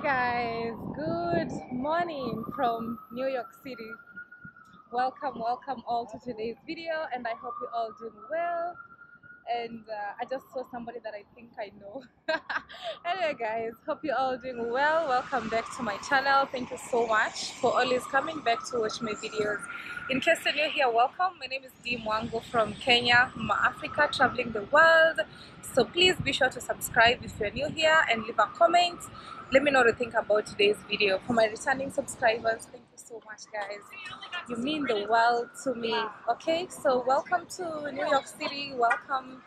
Hey guys, good morning from New York City. Welcome all to today's video, and I hope you're all doing well. And I just saw somebody that I think I know. Anyway guys, hope you're all doing well. Welcome back to my channel. Thank you so much for always coming back to watch my videos. In case you're new here, welcome. My name is Dee Mwango from Kenya, Africa, traveling the world. So please be sure to subscribe if you're new here and leave a comment. Let me know what you think about today's video. For my returning subscribers, thank you so much guys. You mean the world to me. Okay, so welcome to New York City. Welcome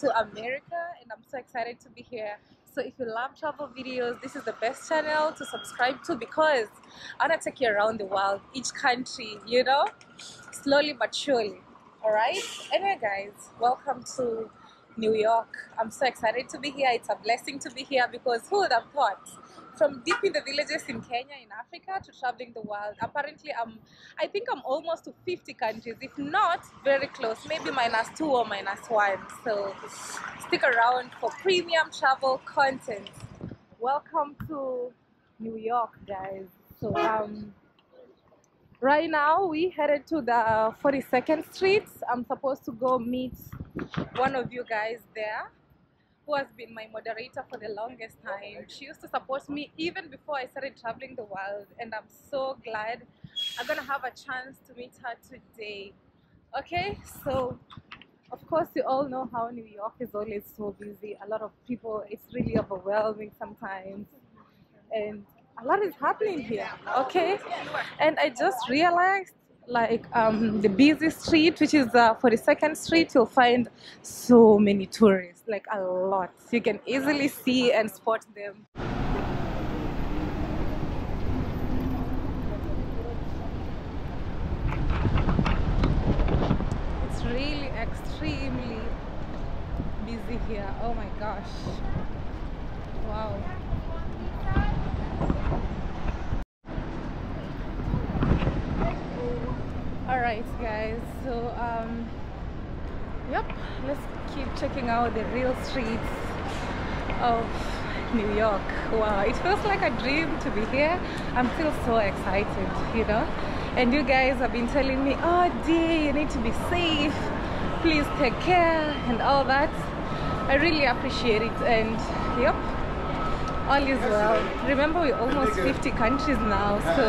to America, and I'm so excited to be here. So if you love travel videos, this is the best channel to subscribe to, because I want to take you around the world, each country, you know, slowly but surely. Alright? Anyway guys, welcome to New York. I'm so excited to be here. It's a blessing to be here, because who would have thought, from deep in the villages in Kenya, in Africa, to traveling the world. Apparently, I think I'm almost to 50 countries, if not very close, maybe -2 or -1. So stick around for premium travel content. Welcome to New York, guys. So right now we headed to the 42nd Street. I'm supposed to go meet one of you guys there, who has been my moderator for the longest time. She used to support me even before I started traveling the world, and I'm so glad I'm gonna have a chance to meet her today. Okay, so of course you all know how New York is always so busy. A lot of people, it's really overwhelming sometimes, and a lot is happening here. Okay, and I just realized, like the busy street, which is 42nd Street, you'll find so many tourists, like a lot. You can easily see and spot them. It's really extremely busy here. Oh my gosh. Wow. Alright guys, so let's keep checking out the real streets of New York. Wow, it feels like a dream to be here. I'm still so excited, you know. And you guys have been telling me, oh dear, you need to be safe, please take care and all that. I really appreciate it, and yep, all is well. Remember, we're almost 50 countries now, so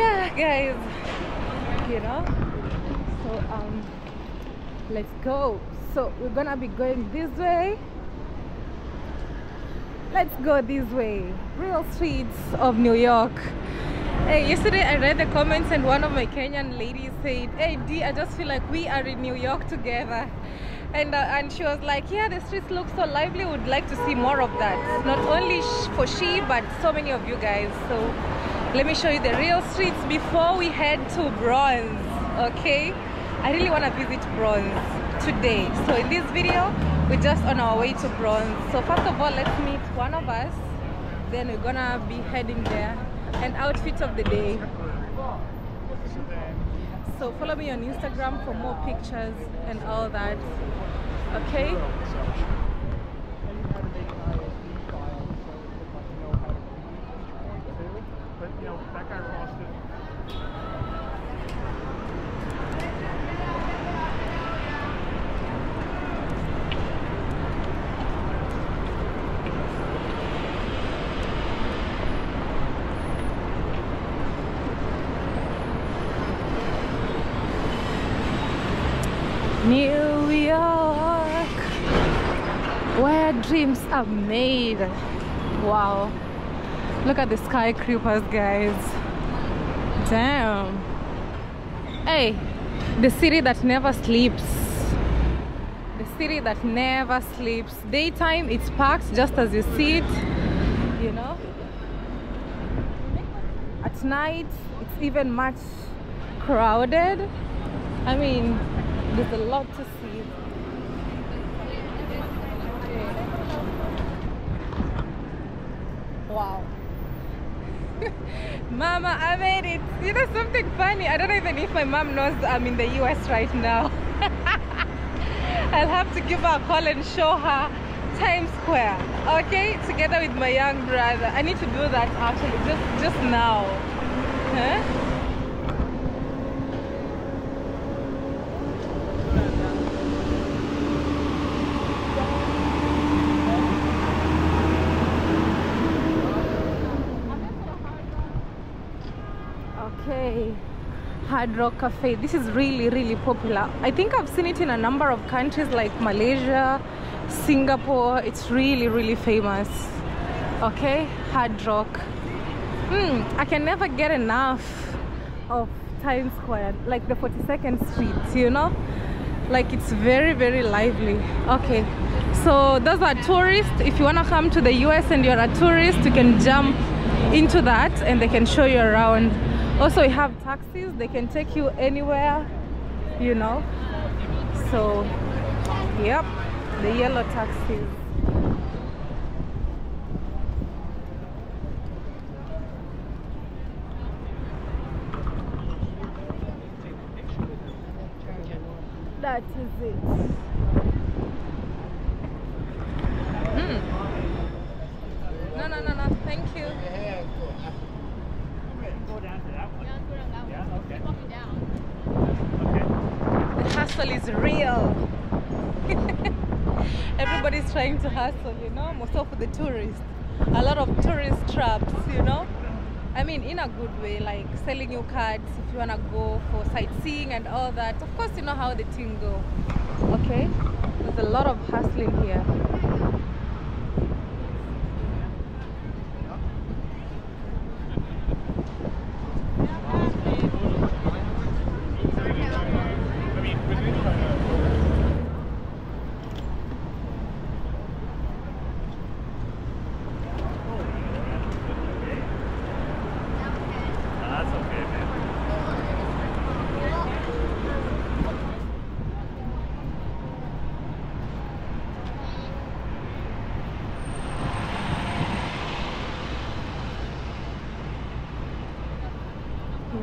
yeah guys, you know, so let's go. So we're gonna be going this way. Let's go this way. Real streets of New York. Hey, yesterday I read the comments, and one of my Kenyan ladies said, hey Dee, I just feel like we are in New York together. And she was like, yeah, the streets look so lively, would like to see more of that, not only for she but so many of you guys. So let me show you the real streets before we head to Bronx, okay? I really want to visit Bronx today. So in this video, we're just on our way to Bronx. So first of all, let's meet one of us. Then we're gonna be heading there. And outfit of the day. So follow me on Instagram for more pictures and all that, okay? New York, where dreams are made. Wow, look at the skyscrapers, guys. Damn. Hey, the city that never sleeps. The city that never sleeps. Daytime, it's packed just as you see it, you know. At night, it's even much crowded. I mean, there's a lot to see. Wow. Mama, I made it. You know something funny? I don't know even if my mom knows I'm in the US right now. I'll have to give her a call and show her. Times Square, okay, together with my young brother. I need to do that actually, just now. Huh? Okay, Hard Rock Cafe. This is really popular. I think I've seen it in a number of countries like Malaysia, Singapore. It's really famous. Okay, Hard Rock. I can never get enough of Times Square, like the 42nd Street, you know? Like it's very lively. Okay, so those are tourists. If you want to come to the US and you're a tourist, you can jump into that and they can show you around. Also, you have taxis. They can take you anywhere, you know? So, yep, the yellow taxis. That is it. No, thank you. Yeah, go down to that one. Yeah, go down that one. Yeah, okay. Keep walking down. Okay. The hustle is real. Everybody's trying to hustle, you know, most of the tourists. A lot of tourist traps, you know. I mean, in a good way, like selling you cards if you want to go for sightseeing and all that. Of course, you know how the thing go. Okay? There's a lot of hustling here.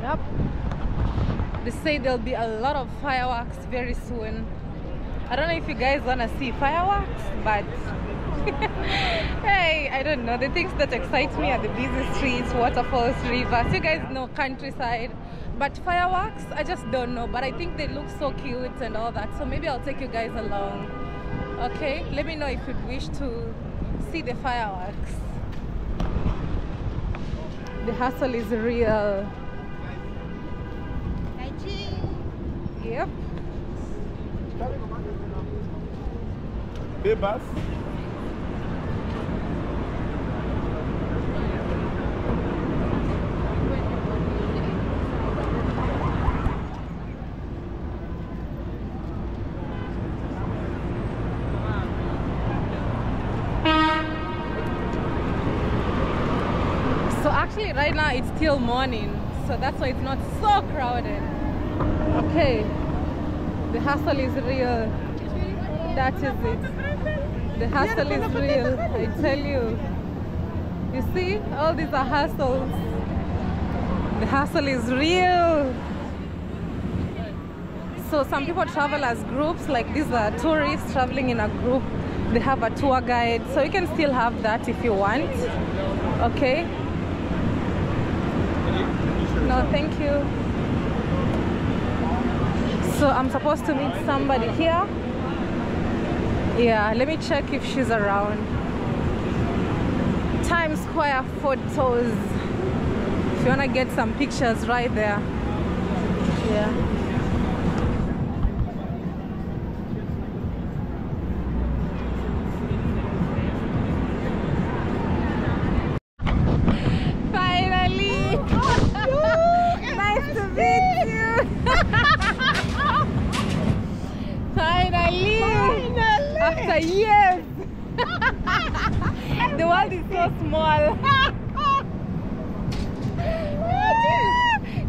Up. They say there'll be a lot of fireworks very soon. I don't know if you guys wanna see fireworks, but hey, I don't know. The things that excite me are the busy streets, waterfalls, rivers. You guys know countryside, but fireworks, I just don't know. But I think they look so cute and all that. So maybe I'll take you guys along. Okay, let me know if you'd wish to see the fireworks. The hustle is real. Yep. Hey, bus. So actually right now it's still morning, so that's why it's not so crowded. Okay, the hustle is real. That is it. The hustle is real, I tell you. You see, all these are hustles. The hustle is real. So some people travel as groups, like these are tourists traveling in a group. They have a tour guide, so you can still have that if you want. Okay. No, thank you. So I'm supposed to meet somebody here. Yeah, let me check if she's around. Times Square photos. If you want to get some pictures right there. Yeah. Yes! The world is so small.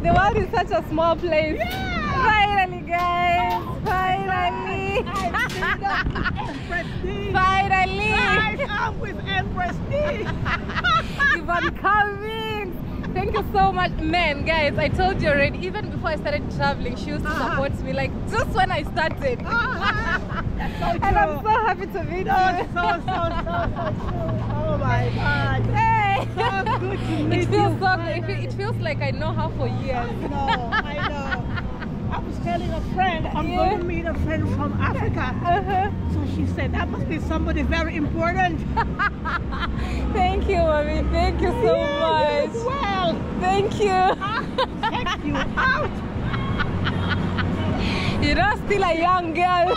The world is such a small place. Yeah. Finally, guys! Finally! Finally! I'm with Empress D! Yvonne Cummings! Thank you so much. Man, guys, I told you already, even before I started traveling, she used to support me. Like, just when I started. That's so true. And I'm so happy to meet you. So true. Oh my God. Hey. So good to meet it feels like I know her for years. I know. I was telling a friend, I'm going to meet a friend from Africa. So she said, that must be somebody very important. Thank you, mommy. Thank you so much. You as well. Thank you. Check you out. You're still a young girl.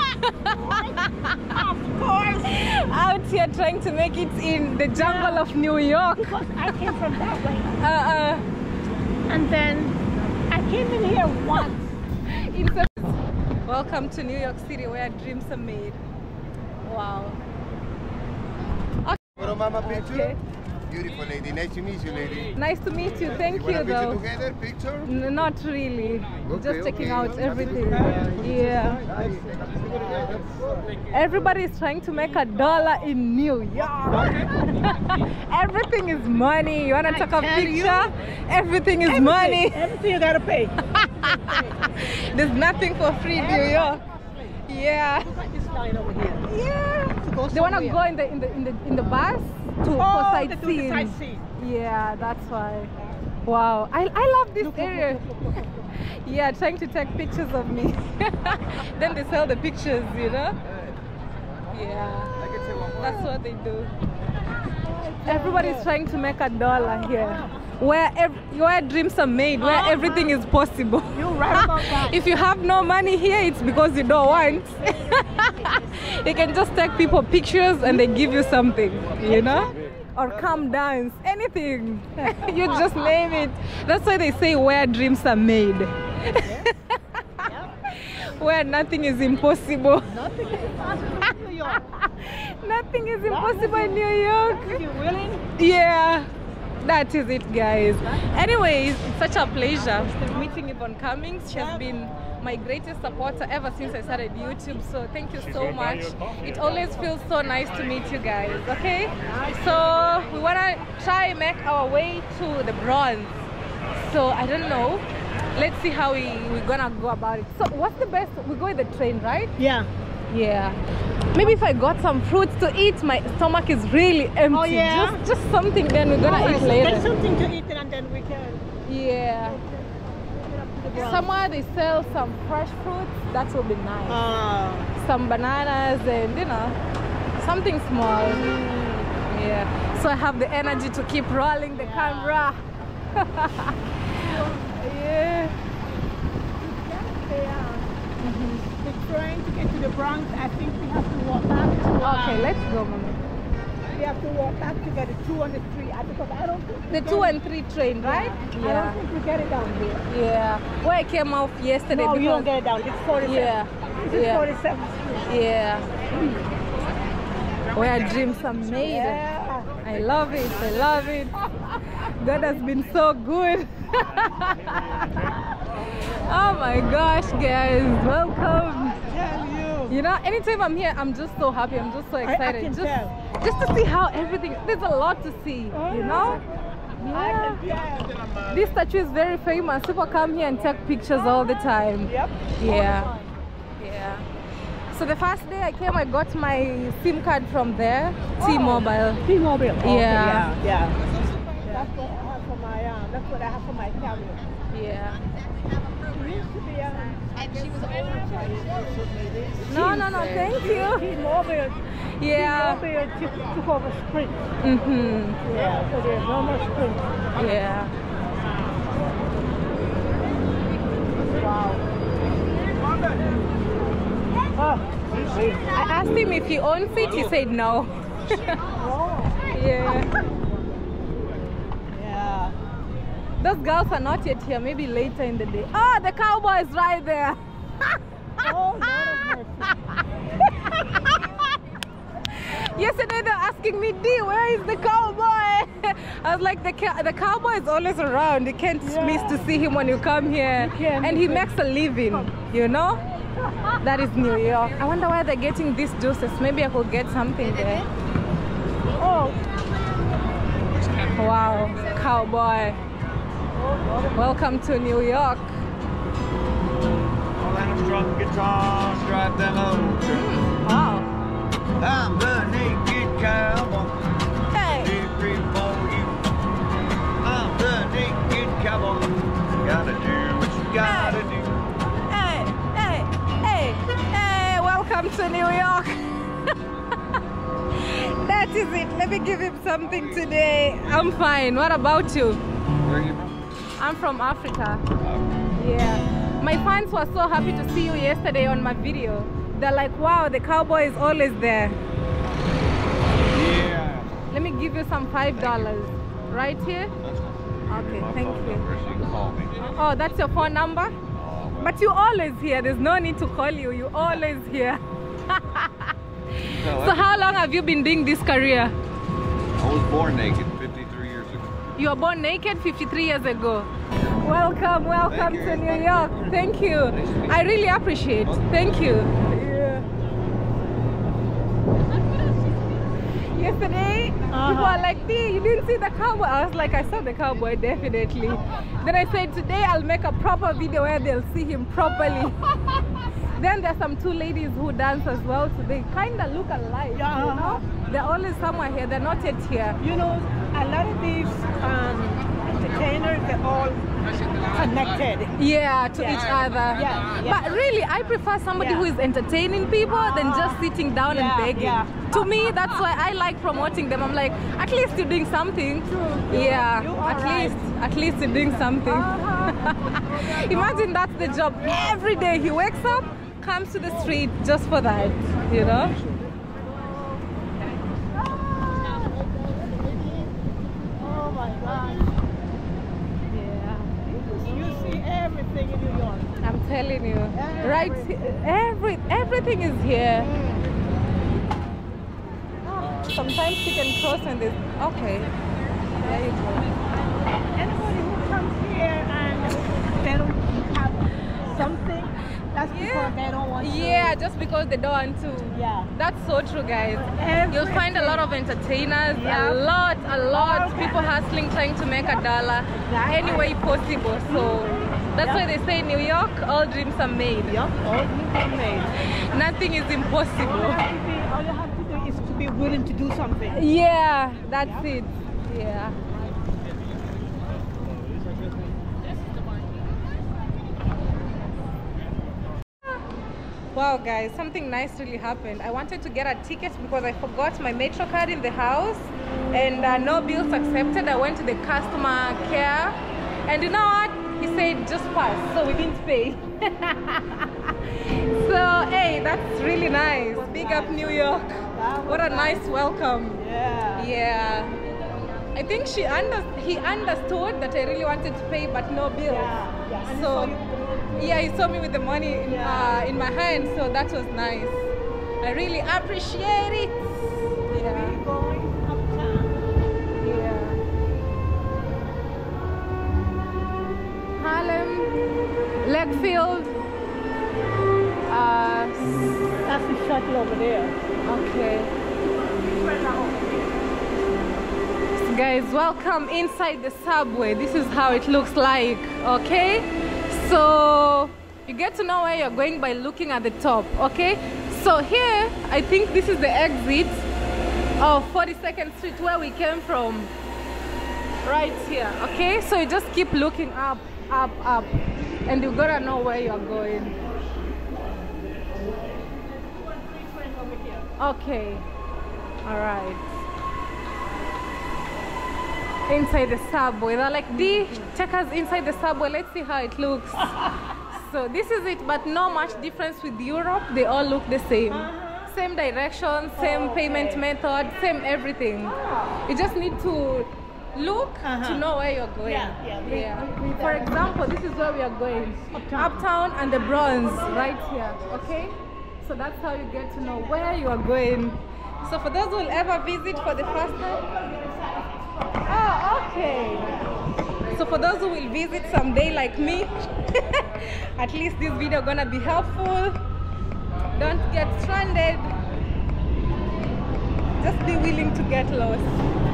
Of course. Out here trying to make it in the jungle of New York. Because I came from that way. And then I came in here once. Welcome to New York City, where dreams are made. Wow. Okay. Mama picture. Okay. Beautiful lady. Nice to meet you, lady. Nice to meet you. Thank you, though. Together, picture? Not really. Okay, just checking out everything. Yeah. Everybody is trying to make $1 in New York. Everything is money. You wanna take a picture? Everything is money. Everything you gotta pay. There's nothing for free in New York. Yeah. This line over here. Yeah. They wanna go in the bus to sightseeing. Yeah, that's why. Wow, I love this area. Yeah, trying to take pictures of me. Then they sell the pictures, you know. Yeah. That's what they do. Everybody's trying to make $1 here. Where dreams are made, where everything is possible. You're right about that. If you have no money here, it's because you don't want. You can just take people pictures and they give you something, you know? Or come dance, anything. You just name it. That's why they say where dreams are made. Where nothing is impossible. Nothing is impossible in New York. Nothing is impossible in New York. If you're willing. Yeah. That is it, guys. Anyways, it's such a pleasure meeting Yvonne Cummings. She has been my greatest supporter ever since I started YouTube, so thank you so much. It always feels so nice to meet you guys, okay? So we want to try and make our way to the Bronx. So I don't know. Let's see how we're going to go about it. So what's the best? We go with the train, right? Yeah. Yeah. Maybe if I got some fruits to eat, my stomach is really empty. Oh, yeah? Just something, then we're gonna eat later. There's something to eat and then we can... Yeah. Somewhere they sell some fresh fruits, that will be nice. Some bananas and, you know, something small. Yeah. So I have the energy to keep rolling the camera. Trying to get to the Bronx, I think we have to walk back. Okay, let's go, Mama. We have to walk back to get the 2 and the 3. Because I don't think the 2 and 3 train, right? Yeah. I don't think we get it down here. Yeah. Well, I came off yesterday. No, you don't get it down. It's 47. Yeah. This is 47th Street. Yeah. Where dreams are made. Yeah. I love it. I love it. God has been so good. Oh my gosh, guys. Welcome. You know, anytime I'm here, I'm just so happy. I'm just so excited. Just to see how everything. There's a lot to see. You know. Yeah. This statue is very famous. People come here and take pictures all the time. Yep. Yeah. Yeah. So the first day I came, I got my SIM card from there, T Mobile. T Mobile. Oh, yeah. Okay, yeah. That's what I have for my. That's what I have for my camera. Yeah. And she was No, thank you. T Mobile. Yeah. T Mobile took over Sprint. Mm-hmm. Yeah, so there's no more Sprint. Yeah. Wow. I asked him if he owns it, he said no. Yeah. Those girls are not yet here, maybe later in the day. Oh, the cowboy is right there. Oh, Lord of mercy. Yesterday they were asking me, Dee, where is the cowboy? I was like, the cowboy is always around. You can't miss to see him when you come here. And he makes a living, you know? That is New York. I wonder why they're getting these juices. Maybe I could get something there. Oh. Wow, cowboy. Welcome to New York. drunk guitars drive that old truck. Wow. I'm the naked cowboy. Hey. Every morning. I'm the naked cowboy. Gotta do what you gotta do. Hey, hey, hey, hey, welcome to New York. That is it. Let me give him something today. I'm fine. What about you? Where are you from? I'm from Africa. Yeah. My fans were so happy to see you yesterday on my video. They're like, wow, the cowboy is always there. Yeah. Let me give you some $5. Right here? Okay, thank you. Oh, that's your phone number? Oh, well. But you're always here. There's no need to call you. You're always here. So how long have you been doing this career? I was born naked 53 years ago. You were born naked 53 years ago? Welcome, welcome to New York. Thank you. I really appreciate it. Thank you. Yeah. Yesterday, people are like, "Hey, you didn't see the cowboy?" I was like, "I saw the cowboy, definitely." Then I said, "Today I'll make a proper video where they'll see him properly." Then there's some two ladies who dance as well, so they kind of look alike. Yeah. You know? They're always somewhere here. They're not yet here. You know, a lot of these entertainers, they're all connected to each other, but really I prefer somebody who is entertaining people than just sitting down and begging. To me, that's why I like promoting them. I'm like, at least you're doing something. At least you're doing something. Imagine that's the job every day. He wakes up, comes to the street just for that, you know. Oh my God. Everything in New York. I'm telling you, everything is here. Oh, sometimes you can cross and this. Okay, there you go. Anybody who comes here and they don't have something, that's because they don't want to. Yeah, just because they don't want to. Yeah. That's so true, guys. Everything. You'll find a lot of entertainers, a lot. People hustling, trying to make a dollar any way possible. So. That's why they say in New York, all dreams are made. Yeah, all dreams are made. Nothing is impossible. All you have to do is to be willing to do something. Yeah, that's it. Yeah. Wow, guys, something nice really happened. I wanted to get a ticket because I forgot my Metro card in the house and no bills accepted. I went to the customer care and you know what? He said just pass, so we didn't pay. So hey, that's really nice. Big up New York. What a nice welcome. Yeah. Yeah. I think he understood that I really wanted to pay but no bills. Yeah. So he saw me with the money in my hand, so that was nice. I really appreciate it. Yeah. Lakefield. That's the shuttle over there. Okay. So guys, welcome inside the subway. This is how it looks like. Okay. So you get to know where you're going by looking at the top. Okay. So here, I think this is the exit of 42nd Street where we came from. Right here. Okay. So you just keep looking up, up, up. And you gotta know where you're going. Okay. Alright. Inside the subway. They're like, D, check us inside the subway. Let's see how it looks. So this is it, but not much difference with Europe. They all look the same. Same direction, same payment method, same everything. You just need to look to know where you're going. For example, this is where we are going. Uptown and the Bronx right here. Okay, so that's how you get to know where you are going. So for those who will ever visit for the first time, so for those who will visit someday like me, at least this video gonna be helpful. Don't get stranded, just be willing to get lost.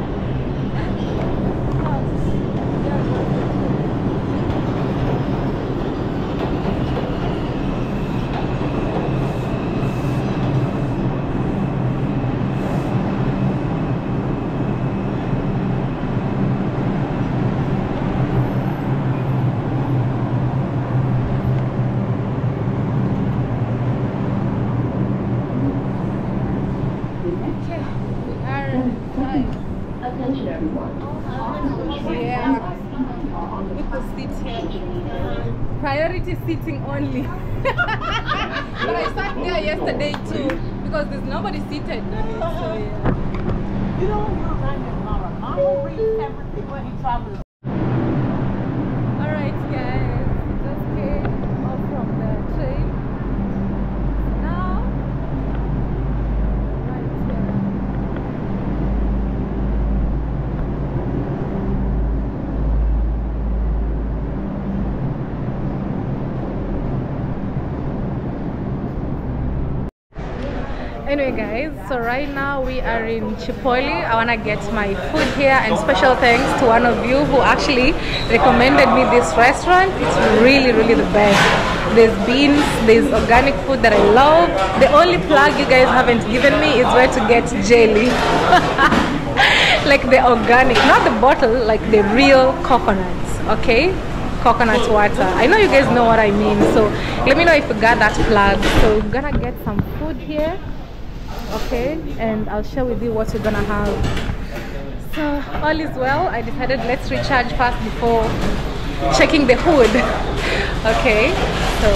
Yeah. With the seat here. Priority seating only. But I sat there yesterday too because there's nobody seated. So, yeah. You don't want to run your mama. Mama reads everything when he travels. Alright guys, just came up from the train. Now anyway guys, so right now we are in Chipotle. I want to get my food here, and special thanks to one of you who actually recommended me this restaurant. It's really the best. There's beans, there's organic food that I love. The only plug you guys haven't given me is where to get jelly. Like the organic, not the bottle, like the real coconuts, okay? Coconut water. I know you guys know what I mean, so let me know if you got that plug. So we're gonna get some food here. Okay, and I'll share with you what we're gonna have. So all is well. I decided let's recharge first before checking the hood. Okay, so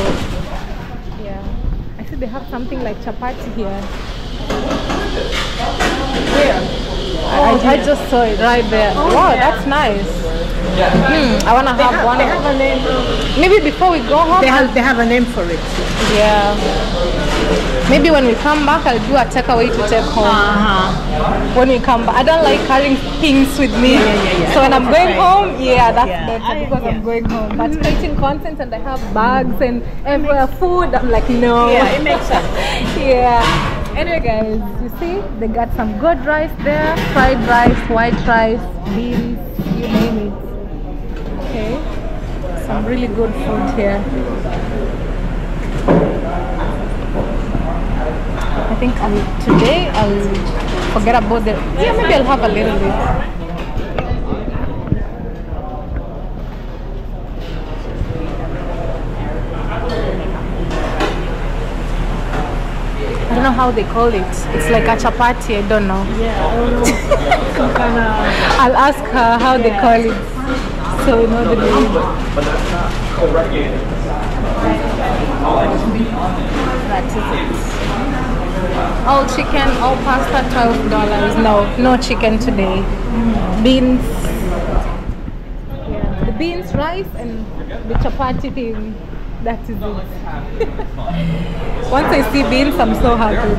yeah, I see they have something like chapati here. Where? I just saw it right there. Oh, wow, yeah. That's nice. I wanna have one. They have a name. Maybe before we go home. They have a name for it. Yeah. Maybe when we come back, I'll do a takeaway to take home. When we come back, I don't like carrying things with me. So when I'm going home, that's better because I'm going home. But creating content and I have bags and food, I'm like, no. Yeah, it makes sense. Yeah. Anyway, guys, you see, they got some good rice there, fried rice, white rice, beans, you name it. Okay. Some really good food here. I think today I'll forget about the... Yeah, maybe I'll have a little bit. I don't know how they call it. It's like a chapati, I don't know. Yeah, I don't know. I'll ask her how they call it. So we know the name. But that's not correct yet. All chicken, all pasta, $12. No chicken today. Beans. Yeah. The beans, rice, and the chapati thing. That is it. Once I see beans, I'm so happy.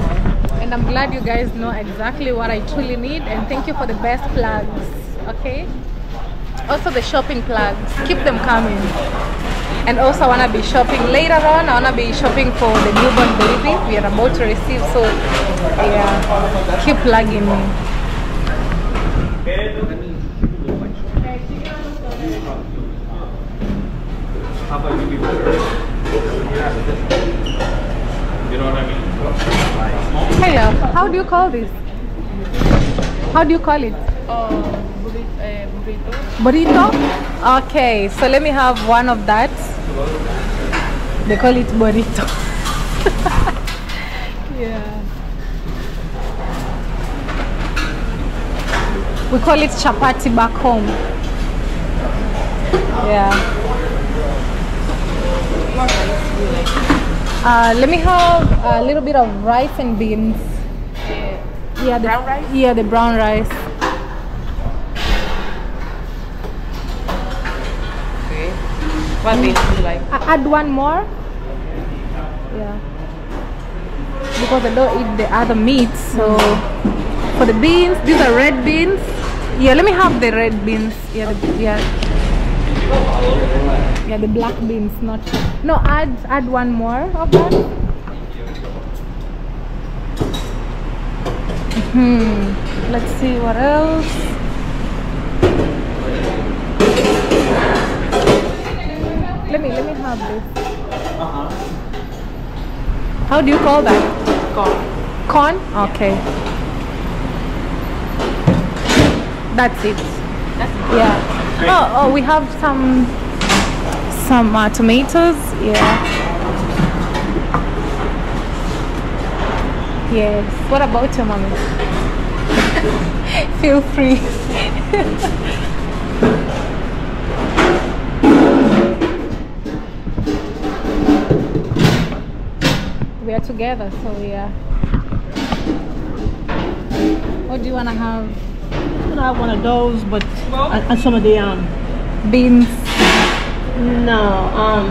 And I'm glad you guys know exactly what I truly need. And thank you for the best plugs. Okay? Also the shopping plugs. Keep them coming. And also I want to be shopping later on. I want to be shopping for the newborn baby we are about to receive, so yeah, keep plugging me. Hey, how do you call this? How do you call it? Burrito? Okay, so let me have one of that. They call it burrito. Yeah. We call it chapati back home. Yeah. Let me have a little bit of rice and beans. Yeah, the brown rice? Yeah, the brown rice. What beans do you like? Add one more. Yeah. Because I don't eat the other meats. So for the beans, these are red beans. Yeah, let me have the red beans. Yeah, the black beans, not. No, add one more of that. Let's see what else. Let me have this. How do you call that? Corn. Corn? Okay. Yeah. That's it. That's it. Yeah. Great. Oh, we have some tomatoes. Yeah. Yes. What about your mommy? Feel free. We are together, so we are. What do you want to have? I want one of those, but and some of the beans. No,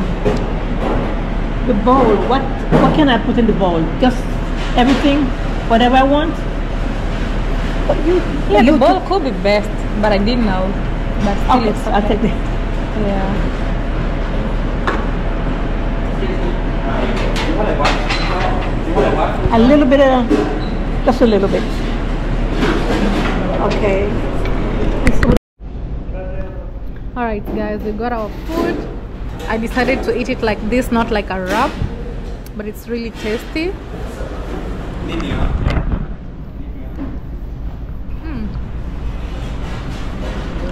the bowl. What can I put in the bowl? Just everything, whatever I want. But the bowl could be best, but I didn't know. But still, okay, I'll take that. Yeah. A little bit of, just a little bit. Okay. All right, guys, we got our food. I decided to eat it like this, not like a wrap, but it's really tasty.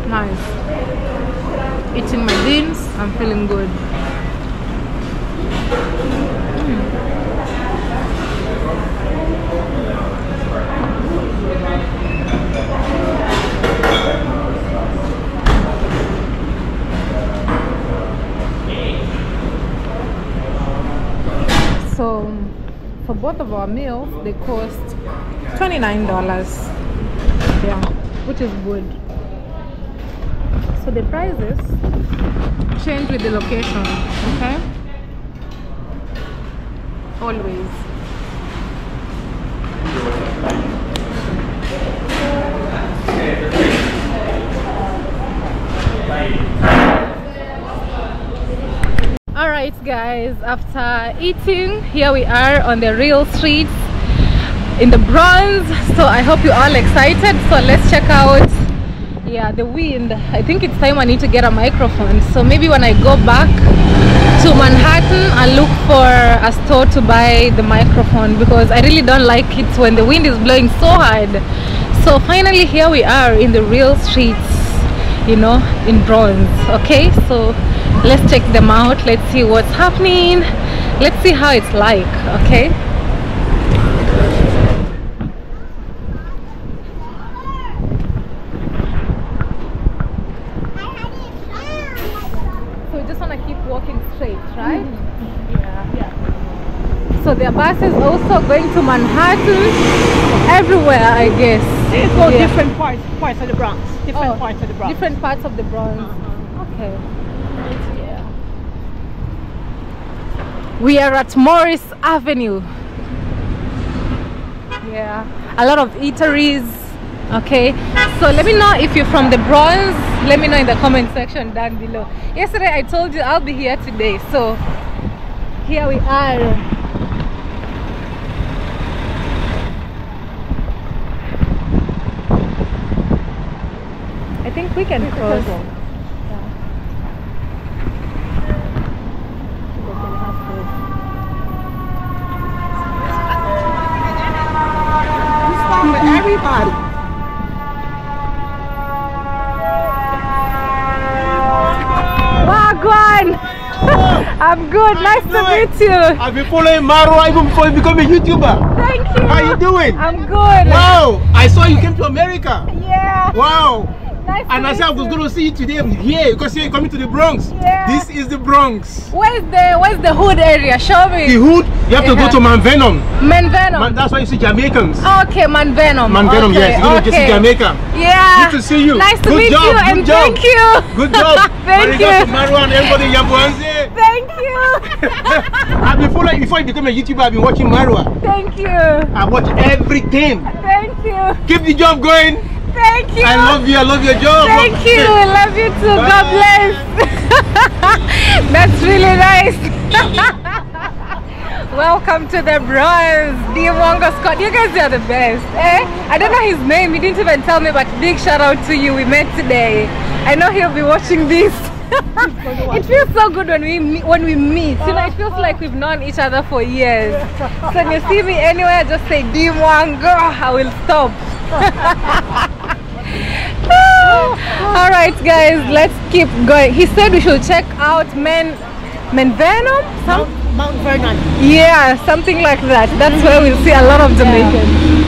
Nice. Eating my beans, I'm feeling good. So for both of our meals, they cost $29. Yeah, which is good. So the prices change with the location, okay? Always. Alright guys, after eating, here we are on the real streets in the Bronx. So I hope you all excited. So let's check out. Yeah, the wind. I think it's time I need to get a microphone. So maybe when I go back to Manhattan, I'll look for a store to buy the microphone, because I really don't like it when the wind is blowing so hard. So finally here we are in the real streets, you know, in Bronx. Okay, so let's check them out. Let's see what's happening. Let's see how it's like. Okay. So there are buses also going to Manhattan, everywhere I guess. For different parts of the Bronx. Different parts of the Bronx. Different parts of the Bronx. Okay. Yeah. We are at Morris Avenue. Yeah. A lot of eateries. Okay. So let me know if you're from the Bronx. Let me know in the comment section down below. Yesterday I told you I'll be here today. So here we are. I think we can cross. We stop for everybody. Wagwan! I'm good. Nice to meet you. I've been following Marwa even before you become a YouTuber. Thank you. How are you doing? I'm good. Wow! I saw you came to America. Yeah. Wow. Nice, and I said I was going to see you today. I'm here because you're coming to the Bronx. Yeah. This is the Bronx. Where's the hood area? Show me. The hood? You have to go to Mount Vernon. Mount Vernon. That's why you see Jamaicans. Okay, Mount Vernon. Mount Vernon, yes. You're going to see Jamaica. Yeah. Good to see you. Nice to meet you, and thank you. Good job. Thank you. Thank you. I've been following before you become a YouTuber. I've been watching Marwa. Thank you. I watch everything. Thank you. Keep the job going. Thank you. I love you. I love your job. Thank you. I love you too. Bye. God bless. That's really nice. Welcome to the Bronx. Dee Mwango Scott. You guys are the best. Eh? I don't know his name. He didn't even tell me, but big shout out to you. We met today. I know he'll be watching this. It feels so good when we meet. You know, it feels like we've known each other for years. So when you see me anywhere, just say Dee Mwango. I will stop. All right guys, let's keep going. He said we should check out Mount Vernon. Yeah, something like that. That's where we'll see a lot of Jamaicans.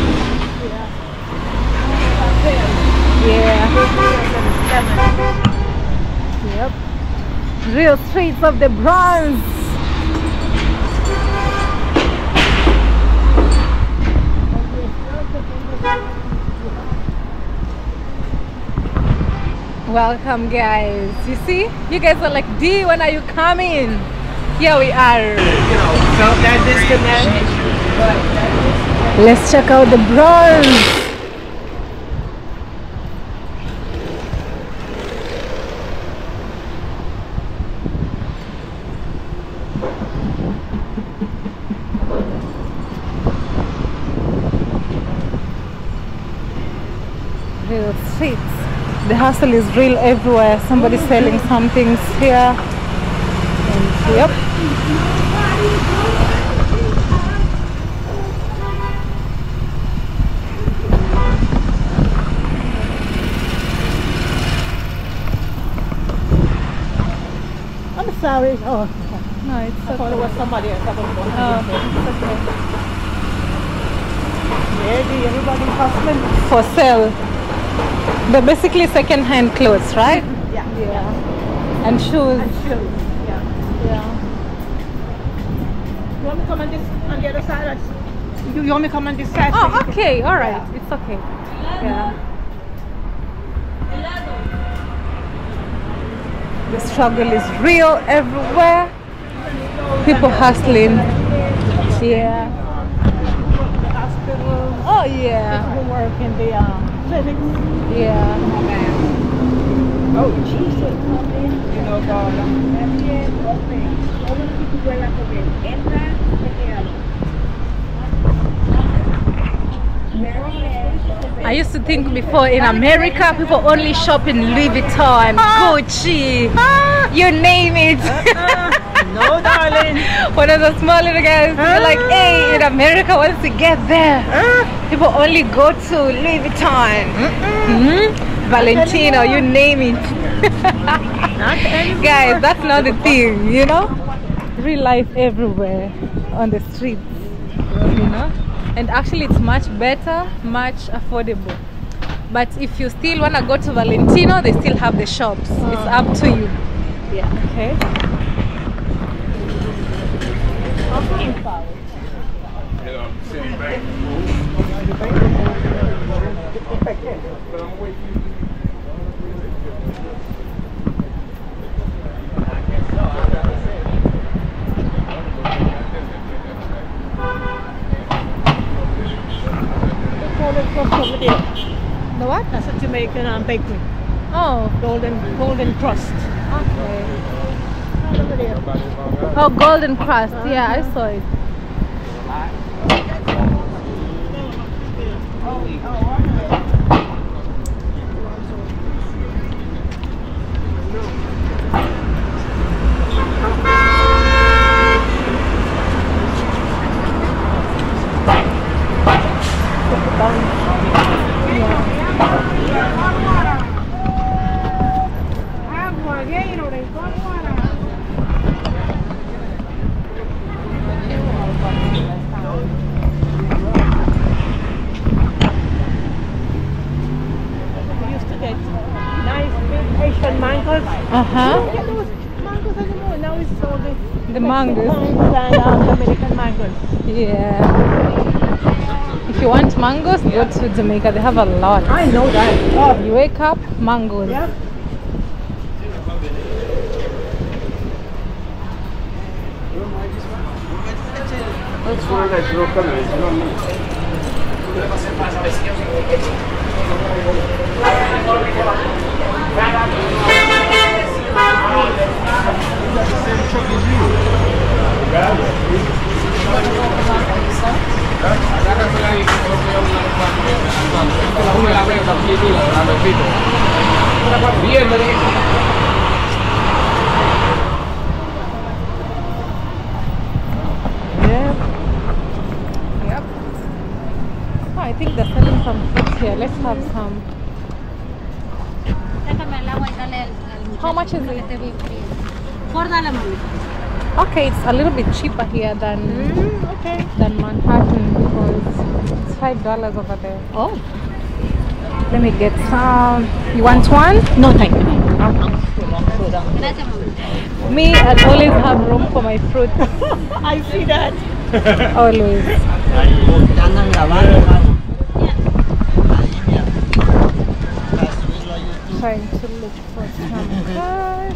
Yep. Real streets of the Bronx. Welcome, guys. You see, you guys are like, D, when are you coming? Here we are. You know, felt that disconnect. Let's check out the Bronx. The hustle is real everywhere. Somebody's selling some things here. And, yep. I'm sorry. Oh, no, it's okay. I thought it was somebody else. It's okay. Everybody's hustling for sale. But basically second-hand clothes, right? Yeah. Yeah. And shoes. And shoes. Yeah. Yeah. You want me to come on this, on the other side? You want me to come on this side? Oh, so okay. All right. Yeah. It's okay. Yeah. The struggle is real everywhere. People hustling. Yeah. The hospital. Oh yeah. People who work in the Yeah. Oh, Jesus. You know, God. I used to think before in America people only shop in Louis Vuitton, Gucci, you name it. No, darling. One of the small little guys, they're like, hey, in America, once you get there, people only go to Louis Vuitton, Valentino, you name it. Not anymore. Guys, that's not the thing, you know? Real life everywhere on the streets, you know? And actually, it's much better, much affordable. But if you still want to go to Valentino, they still have the shops. It's up to you. Yeah. Okay. The what? That's a Jamaican bakery. Oh, golden crust. Okay. Oh, golden crust. Yeah, I saw it. Yeah. If you want mangoes, go to Jamaica. They have a lot. I know that. Oh. You wake up, mangoes. Yeah. Yep. Oh, I think they're selling some fruits here. Let's have some. How much is it? $4. Okay, it's a little bit cheaper here than Manhattan because it's $5 over there. Oh. Let me get some. You want one? No, thank you. Me, I always have room for my fruit. I see that. Always. Trying to look for some cash.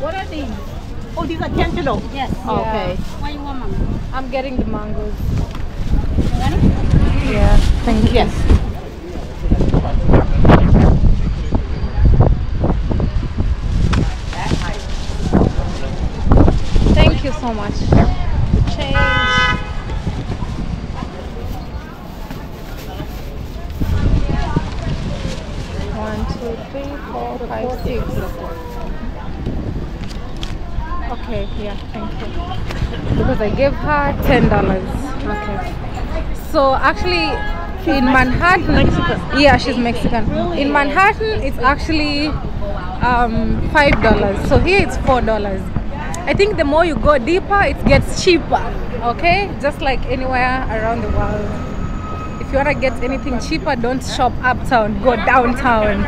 What are these? Oh, these are cantaloupe. Yes. Oh, okay. Why you want mango? I'm getting the mangoes. Yeah. Thank you. Yes. Thank you so much. Change. One, two, three, four, five, six. Okay, yeah, thank you. Because I gave her $10. Okay. So actually, in Manhattan, yeah, she's Mexican. In Manhattan, it's actually $5. So here it's $4. I think the more you go deeper, it gets cheaper. Okay, just like anywhere around the world. If you want to get anything cheaper, don't shop uptown, go downtown.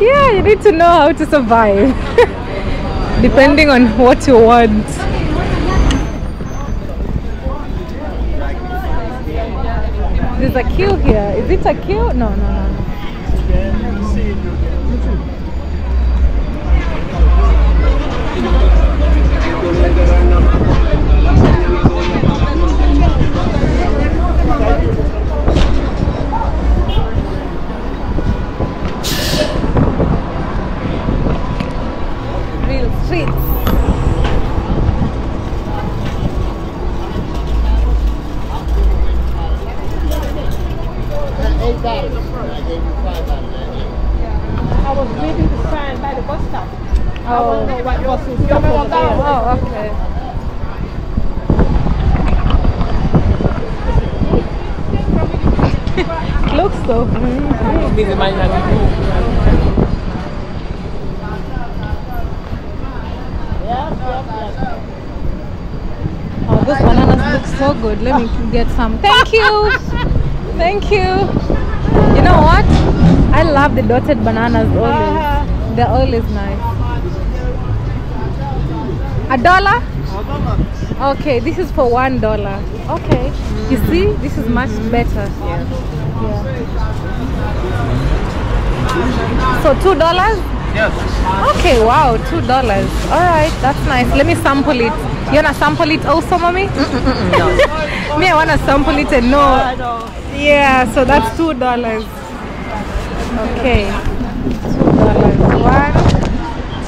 Yeah, you need to know how to survive. Depending on what you want. There's a queue here. Is it a queue? No, no, no. I was reading the sign by the bus stop. Oh, I was reading what bus is going on. Oh, okay. Looks so Oh, those bananas look so good. Let me get some. Thank you. Thank you. You know what? I love the dotted bananas always. They're always nice. $1? Okay, this is for $1. Okay. You see, this is much better. Yeah. So $2? Yes. Okay, wow, $2. Alright, that's nice. Let me sample it. You wanna sample it also, mommy? No. Me, I wanna sample it and know. Yeah, so that's $2. Okay, $2. One,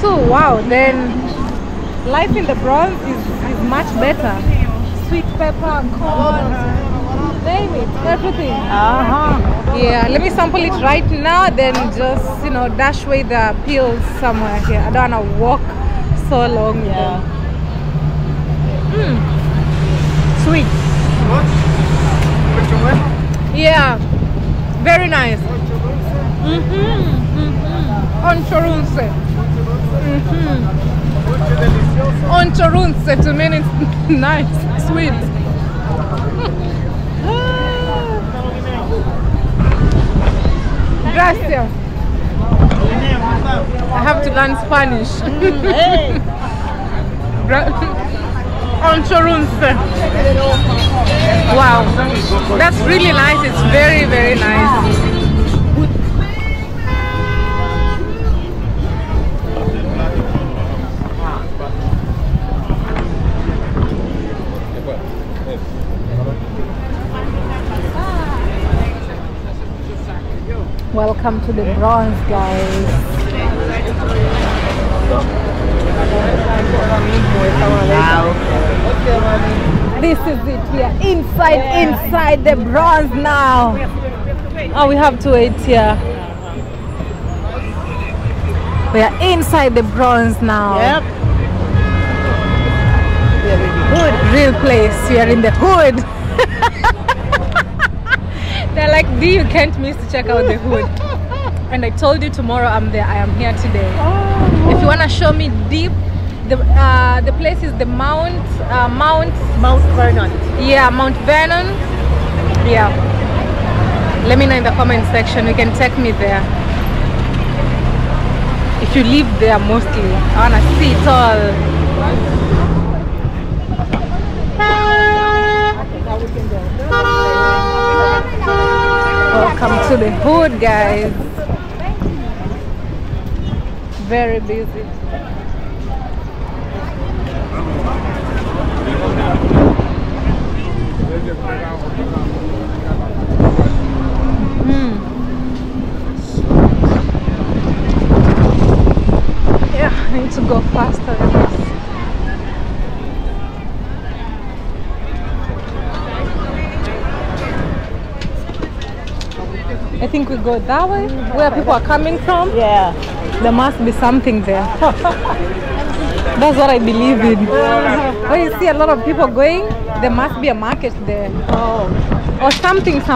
two. Wow, then life in the Bronx is much better. Sweet pepper, corn, name it, everything. Yeah, let me sample it right now, then just, you know, dash away the pills somewhere here. I don't want to walk so long. Yeah. Sweet. What? Yeah, very nice. Onchorunse. Onchorunse to me it's nice, sweet. Gracias. I have to learn Spanish. Wow, that's really nice. It's very, very nice. Welcome to the Bronx, guys. This is it. We are inside, inside the Bronx now. Oh, we have to wait here. We are inside the Bronx now. Yep. We are in the hood. Real place. We are in the hood. They're like, D, you can't miss to check out the hood. And I told you tomorrow I'm there. I am here today. If you want to show me deep The place is the Mount Vernon. Yeah, Mount Vernon. Yeah. Let me know in the comment section. You can take me there. If you live there mostly, I wanna see it all. Welcome to the hood, guys. Very busy. Yeah, I need to go faster than this. I think we go that way, where people are coming from. Yeah. There must be something there. That's what I believe in. When you see a lot of people going, there must be a market there. Oh. Or something, you know?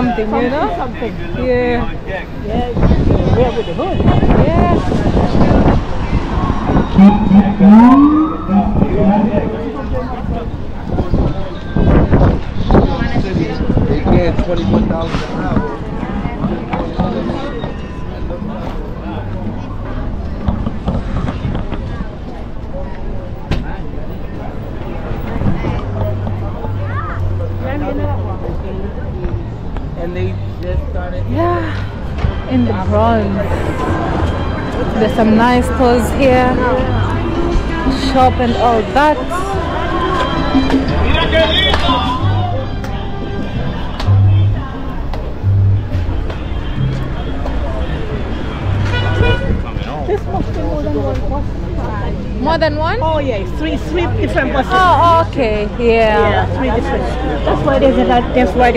Something. Yeah. Yeah. We are with the hood. Yeah. They get 21,000 an hour. Yeah, in the Bronx. There's some nice stores here, shop and all that. This must be more than one. More than one? Oh yeah, three different buses. Oh okay, yeah. Yeah, three different. That's why there's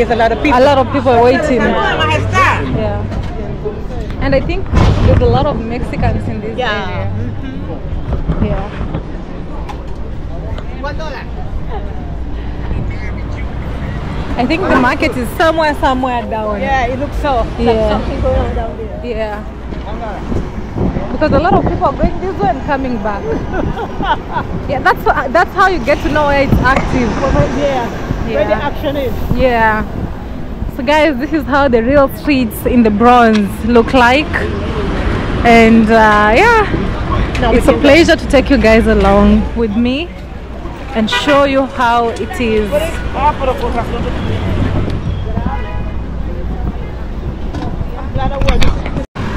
a lot of people. A lot of people waiting. Yeah, and I think there's a lot of Mexicans in this area. Mm-hmm. Yeah. $1. I think the market is somewhere down. Yeah, it looks so. Yeah. Something going on down there. Yeah. Because a lot of people are going this way and coming back. Yeah, that's how you get to know where it's active. Yeah. Where the action is. Yeah. So guys, this is how the real streets in the Bronx look like, and yeah, it's a pleasure to take you guys along with me and show you how it is.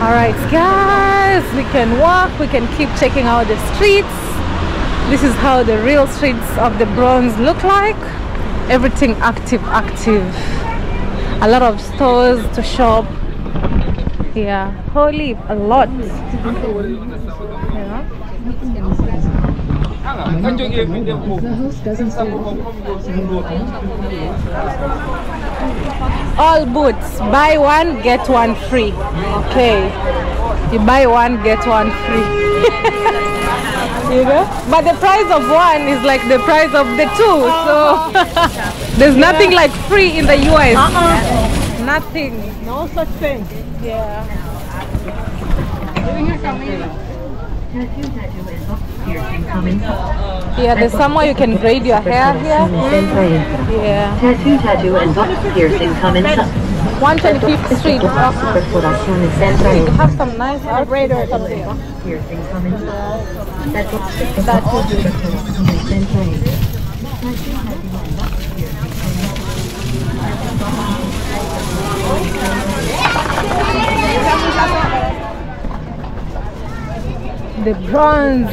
Alright guys, we can walk, we can keep checking out the streets. This is how the real streets of the Bronx look like. Everything active. A lot of stores to shop. Yeah, holy, a lot. Yeah. All boots, buy one get one free. Okay, you buy one get one free. You know, but the price of one is like the price of the two. So. There's nothing like free in the US. Nothing. No such thing. Yeah. Yeah, there's somewhere you can braid your hair here. Yeah. Tattoo and box piercing come in. 125th Street. You have some nice braider or something. The Bronx. Up here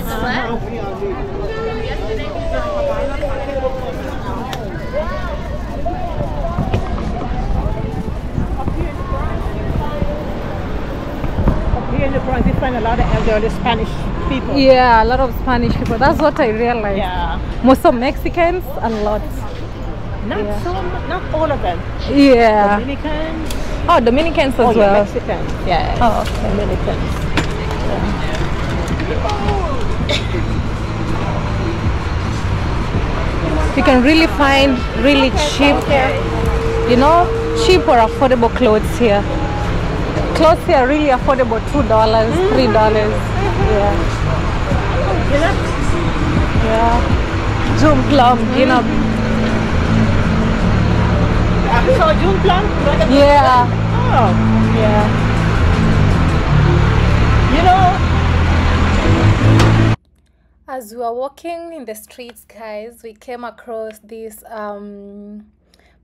in the Bronx, you find a lot of elderly Spanish people. Yeah, a lot of Spanish people. That's what I realized. Yeah. Most of Mexicans, a lot. Not all of them. Yeah. Dominicans. Oh, Dominicans as well. Mexicans. Yeah. Oh, okay. Dominicans. Yeah. You can really find really cheap, you know, cheap or affordable clothes here. Clothes here are really affordable, $2, $3. Yeah. Yeah. Zoom plum, you know. So Zoom plum? Yeah. Oh. Yeah. You know. As we were walking in the streets, guys, we came across this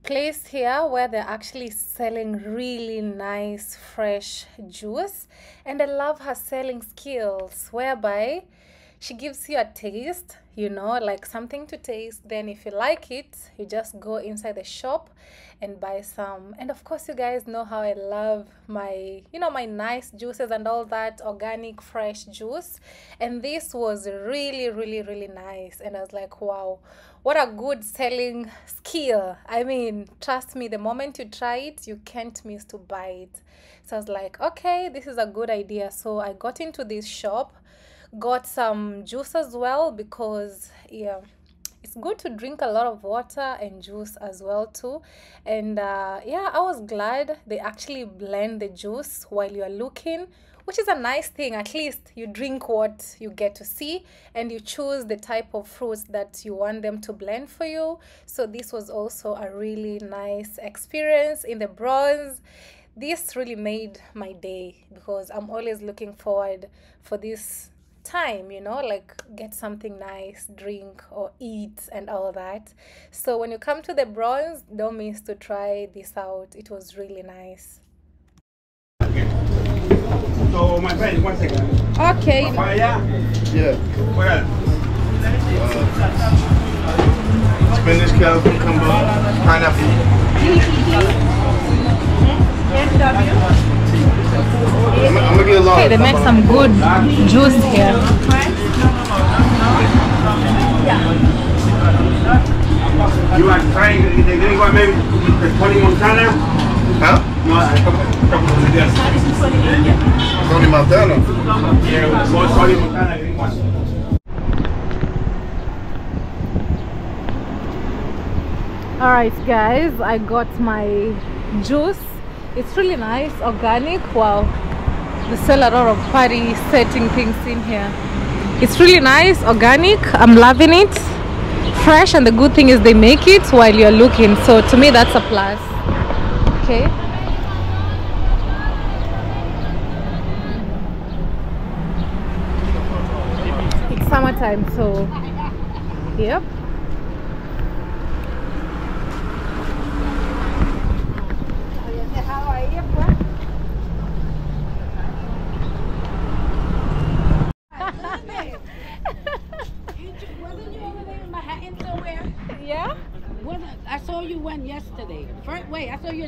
place here where they're actually selling really nice fresh juice, and I love her selling skills whereby she gives you a taste, you know, like something to taste. Then if you like it, you just go inside the shop and buy some. And of course, you guys know how I love my, you know, my nice juices and all that, organic fresh juice. And this was really, really, really nice. And I was like, wow, what a good selling skill. I mean, trust me, the moment you try it, you can't miss to buy it. So I was like, okay, this is a good idea. So I got into this shop, got some juice as well, because yeah, it's good to drink a lot of water and juice as well too. And yeah, I was glad they actually blend the juice while you're looking, which is a nice thing. At least you drink what you get to see and you choose the type of fruits that you want them to blend for you. So this was also a really nice experience in the Bronx. This really made my day, because I'm always looking forward for this time, you know, like get something nice, drink or eat and all that. So when you come to the Bronx, don't miss to try this out. It was really nice. Okay. So my friend, one second. Okay. Papaya. Yeah. What else? Spinach, kale, cucumber, pineapple. NW. Okay, they make some good juice here. You are trying to get maybe 20 Montana? Huh? No, a couple of ideas. 20 Montana? Yeah, 20 Montana. Alright, guys, I got my juice. It's really nice, organic. Wow, they sell a lot of party setting things in here. It's really nice, organic. I'm loving it, fresh. And the good thing is they make it while you're looking, so to me that's a plus. Okay, it's summertime, so yep.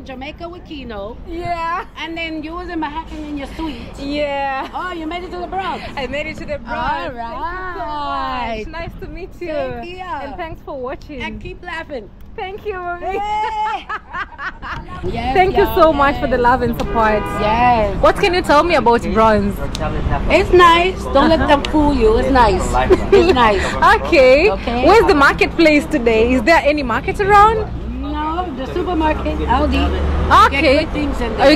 Jamaica with Kino. Yeah. And then you was in Manhattan in your suite. Yeah. Oh, you made it to the Bronx. I made it to the Bronx. All right. It's so nice to meet you. Thank you. And thanks for watching. And keep laughing. Thank you, Marie. Yeah. Yes, thank you so much for the love and support. Yes. What can you tell me about Bronx? It's nice. Don't let them fool you. It's nice. It's nice. Okay. Okay. Where's the marketplace today? Is there any market around? The supermarket, Aldi. Okay. You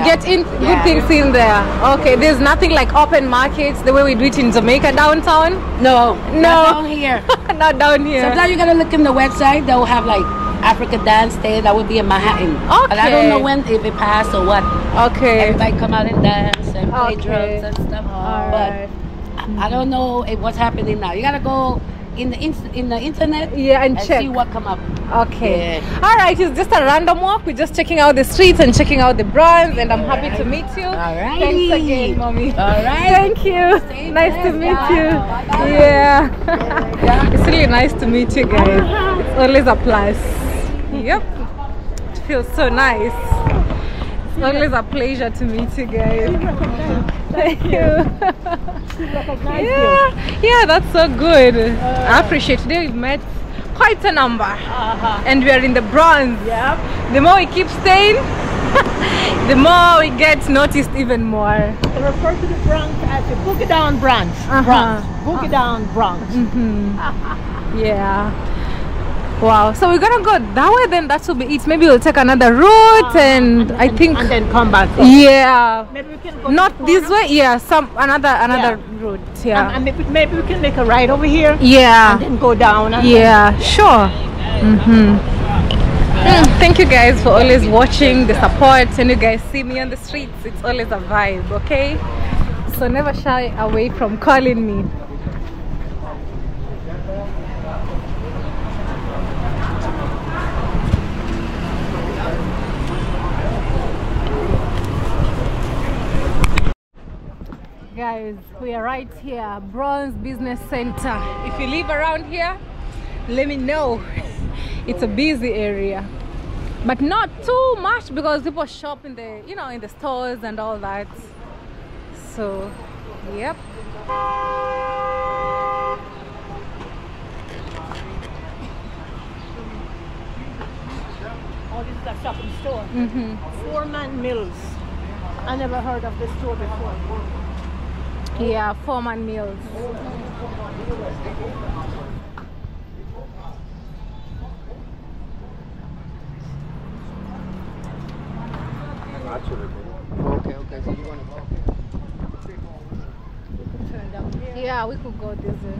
get in good things in there. Okay. There's nothing like open markets the way we do it in Jamaica downtown. No. No. Not down here. Not down here. Sometimes you gotta look in the website. They will have like Africa Dance Day. That would be in Manhattan. Okay. But I don't know when, if it passed or what. Okay. Everybody come out and dance and play drums and stuff. All right. But I don't know what's happening now. You gotta go in the internet, yeah, and check, see what come up. Okay, yeah. All right, it's just a random walk. We're just checking out the streets and checking out the Bronx, and I'm happy to meet you. All right, thanks again, mommy. All right, thank you. Stay nice to meet you. Bye-bye. Yeah, it's really nice to meet you guys. It's always a plus. Yep, it feels so nice. It's always a pleasure to meet you guys. Thank you. Yeah, that's so good. I appreciate it. Today we've met quite a number, and we are in the Bronx. Yep. The more we keep staying, the more we get noticed even more. They refer to the Bronx as the Boogie Down Bronx. Bronx. Boogie Down Bronx. Yeah. Wow, so we're gonna go that way then. That will be it. Maybe we'll take another route and then come back up. Yeah, maybe we can go not this way. Yeah, another route. Yeah, and maybe we can make a ride over here. Yeah, and then go down. And yeah, sure. Thank you guys for always watching, the support. When you guys see me on the streets, it's always a vibe. Okay, so never shy away from calling me. Guys, we are right here, Bronx Business Center. If you live around here, let me know. It's a busy area, but not too much because people shop in the, you know, in the stores and all that. So, yep. Oh, this is a shopping store. Four Man Mills. I never heard of this store before. Yeah, Four Man Mills. Okay, so you want to go? We could turn down here. Yeah, we could go this way.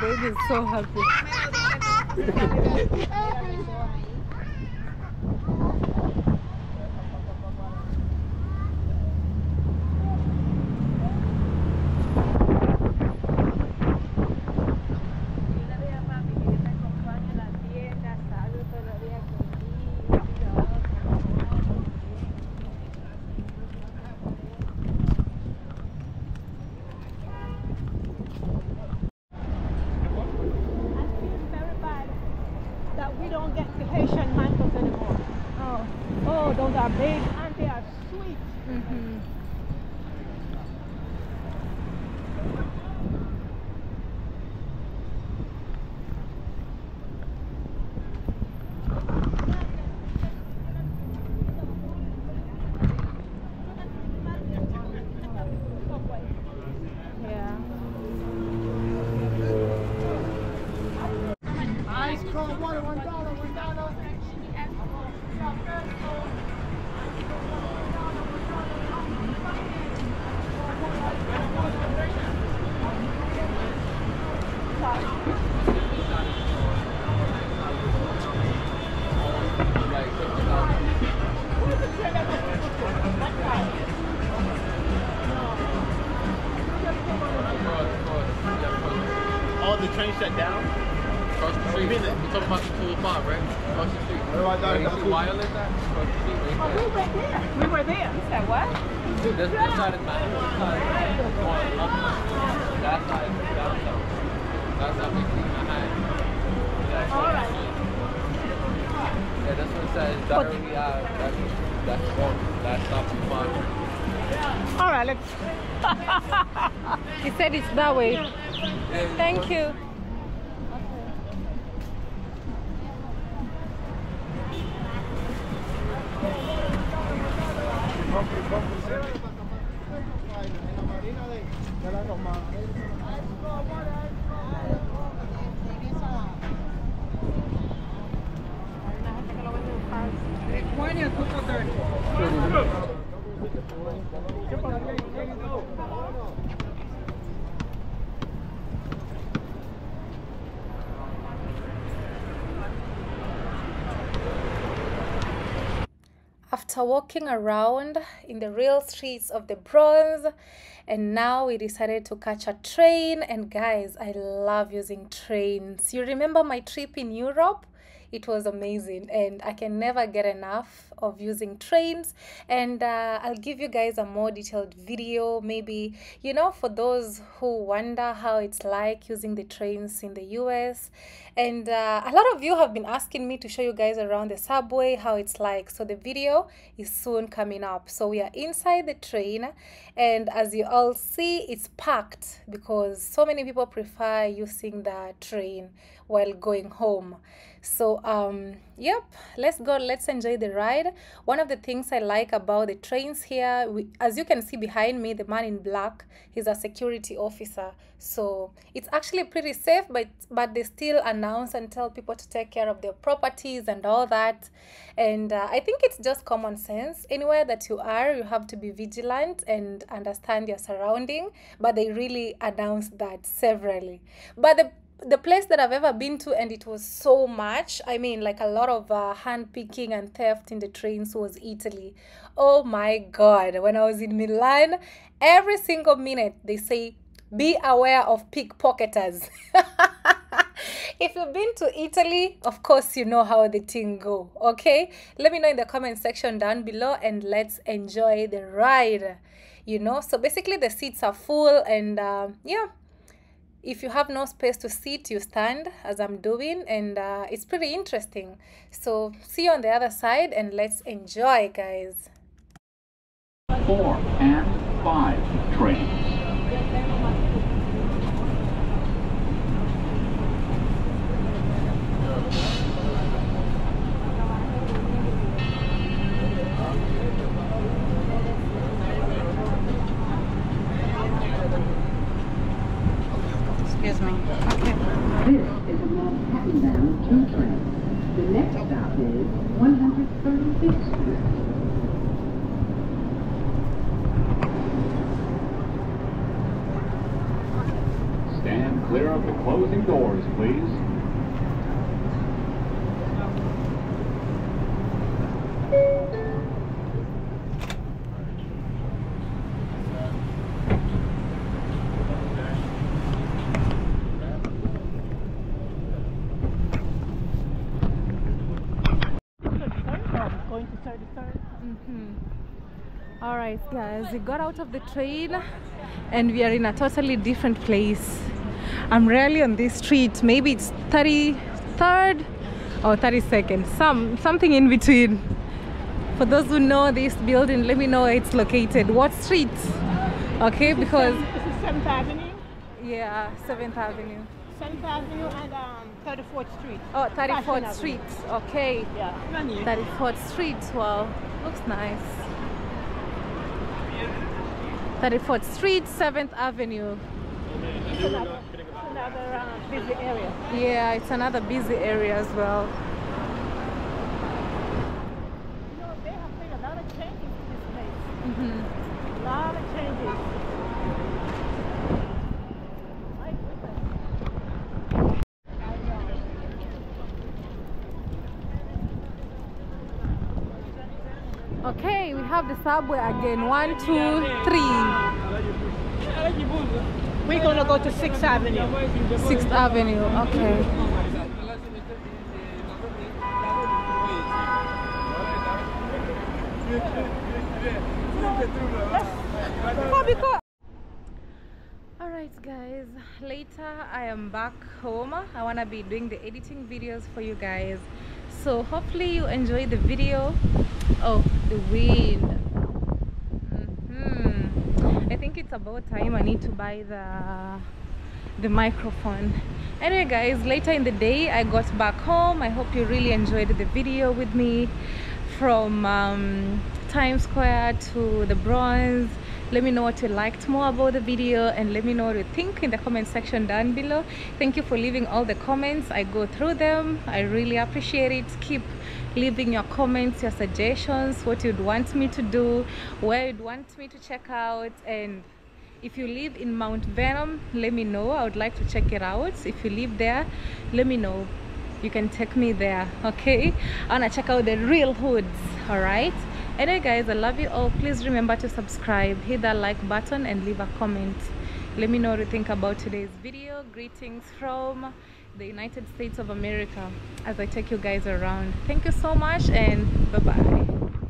Baby's so happy. He said it's that way. Thank you. After walking around in the real streets of the Bronx, and now we decided to catch a train. And guys, I love using trains. You remember my trip in Europe? It was amazing, and I can never get enough of using trains. And I'll give you guys a more detailed video, maybe, you know, for those who wonder how it's like using the trains in the US. And a lot of you have been asking me to show you guys around the subway, how it's like. So the video is soon coming up. So we are inside the train, and as you all see, it's packed because so many people prefer using the train while going home. So Yep, let's go, let's enjoy the ride. One of the things I like about the trains here, as you can see behind me, the man in black, he's a security officer, so it's actually pretty safe, but they still announce and tell people to take care of their properties and all that. And I think it's just common sense. Anywhere that you are, you have to be vigilant and understand your surrounding, but they really announce that severally. But the place that I've ever been to, and it was so much, I mean, like a lot of hand picking and theft in the trains, was Italy. Oh my God, when I was in Milan, every single minute they say, be aware of pickpocketers. If you've been to Italy, of course you know how the thing go. Okay, let me know in the comment section down below, and let's enjoy the ride. You know, so basically the seats are full, and yeah, if you have no space to sit, you stand, as I'm doing, and it's pretty interesting. So see you on the other side, and let's enjoy, guys. 4 and 5 trains. Excuse me. Okay. This is a Manhattan-bound two train. The next stop is 136th Street. Stand clear of the closing doors, please. All right, guys, we got out of the train and we are in a totally different place. I'm rarely on this street. Maybe it's 33rd or 32nd, something in between. For those who know this building, let me know where it's located, what street. Okay, because this is 7th Avenue. Yeah, 7th Avenue. 7th Avenue and 34th Street. Oh, 34th Street. Okay. Yeah. 34th Street. Wow, looks nice. 34th Street, 7th Avenue. It's another busy area. Yeah, it's another busy area as well. You know, they have made a lot of changes to this place. Mm-hmm. A lot of changes. Okay, we have the subway again. 1, 2, 3. We're gonna go to 6th Avenue. 6th Avenue, okay. Alright guys, later I am back home. I wanna be doing the editing videos for you guys. So hopefully you enjoy the video. Oh, the wind. I think it's about time I need to buy the microphone. Anyway guys, later in the day I got back home. I hope you really enjoyed the video with me from Times Square to the Bronx. Let me know what you liked more about the video, and let me know what you think in the comment section down below. Thank you for leaving all the comments. I go through them. I really appreciate it. Keep leaving your comments, your suggestions, what you'd want me to do, where you'd want me to check out. And if you live in Mount Vernon, let me know. I would like to check it out. If you live there, let me know. You can take me there, okay? I want to check out the real hoods, all right? Anyway guys, I love you all. Please remember to subscribe, hit that like button, and leave a comment. Let me know what you think about today's video. Greetings from the United States of America as I take you guys around. Thank you so much, and bye-bye.